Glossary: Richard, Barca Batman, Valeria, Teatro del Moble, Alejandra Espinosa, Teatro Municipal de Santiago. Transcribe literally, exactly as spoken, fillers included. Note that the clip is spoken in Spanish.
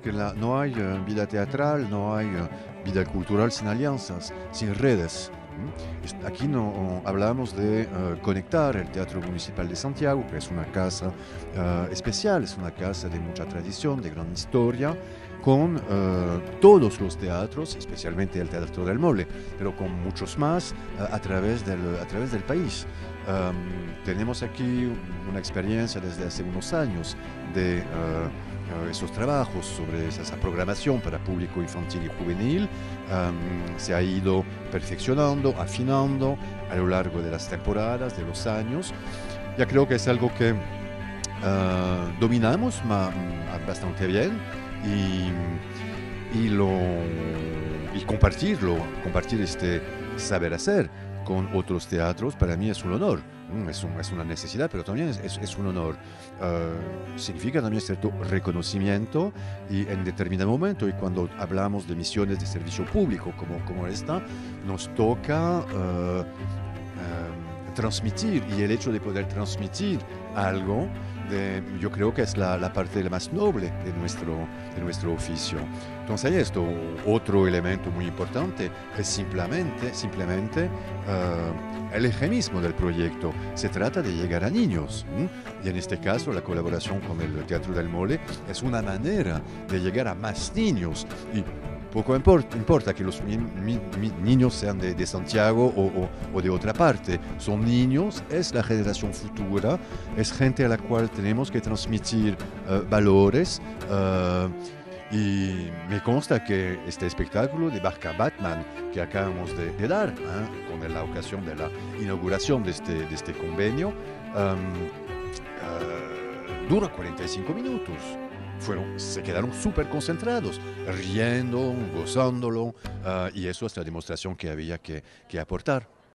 porque la, no hay uh, vida teatral, no hay uh, vida cultural sin alianzas, sin redes. ¿Mm? Aquí no hablamos de uh, conectar el Teatro Municipal de Santiago, que es una casa uh, especial, es una casa de mucha tradición, de gran historia, con uh, todos los teatros, especialmente el Teatro del Moble, pero con muchos más uh, a través del, a través del país. Um, tenemos aquí una experiencia desde hace unos años de uh, esos trabajos sobre esa, esa programación para público infantil y juvenil. Um, se ha ido perfeccionando, afinando a lo largo de las temporadas, de los años. Ya creo que es algo que uh, dominamos ma, bastante bien y, y, lo, y compartirlo, compartir este saber hacer con otros teatros, para mí es un honor, es, un, es una necesidad, pero también es, es, es un honor. Uh, significa también cierto reconocimiento y en determinado momento, y cuando hablamos de misiones de servicio público como, como esta, nos toca uh, uh, transmitir, y el hecho de poder transmitir algo, de, yo creo que es la, la parte más noble de nuestro, de nuestro oficio. Entonces esto, otro elemento muy importante es simplemente, simplemente uh, el eje mismo del proyecto. Se trata de llegar a niños, ¿sí? Y en este caso la colaboración con el Teatro del Mole es una manera de llegar a más niños. Y poco importa, importa que los mi, mi, mi, niños sean de, de Santiago o, o, o de otra parte, son niños, es la generación futura, es gente a la cual tenemos que transmitir uh, valores. Uh, Y me consta que este espectáculo de Barca Batman que acabamos de, de dar, ¿eh? con la ocasión de la inauguración de este, de este convenio, um, uh, dura cuarenta y cinco minutos. Fueron, se quedaron súper concentrados, riendo, gozándolo, uh, y eso es la demostración que había que, que aportar.